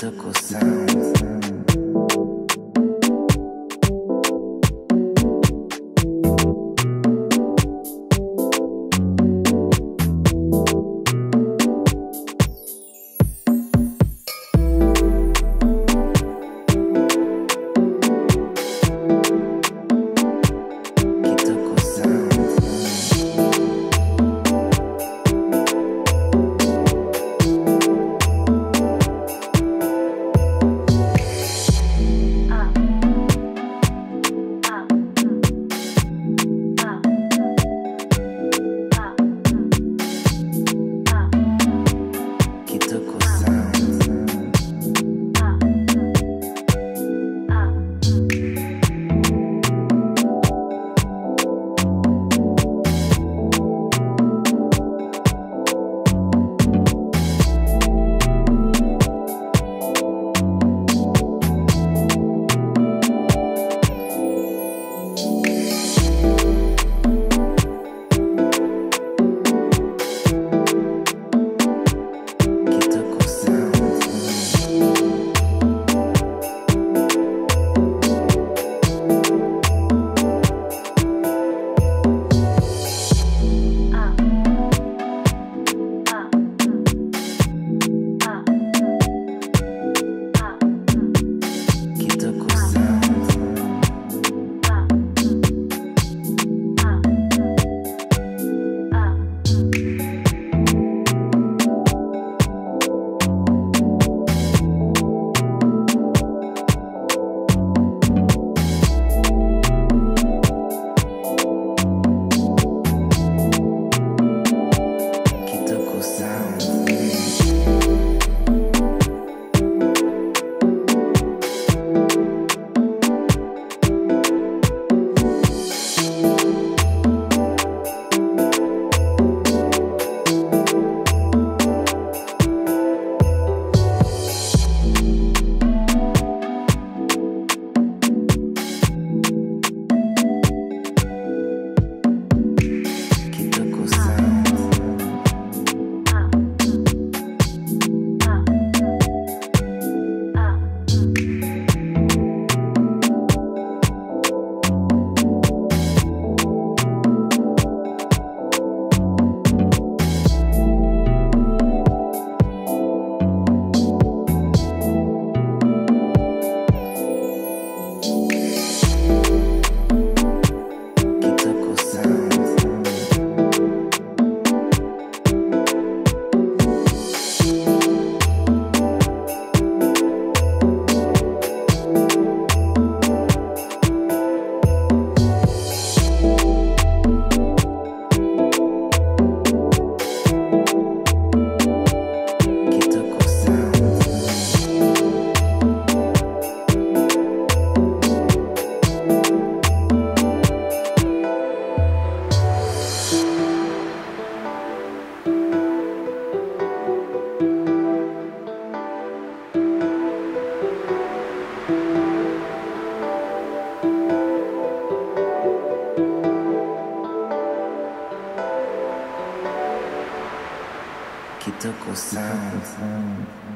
mystical sounds. Kitoko sounds.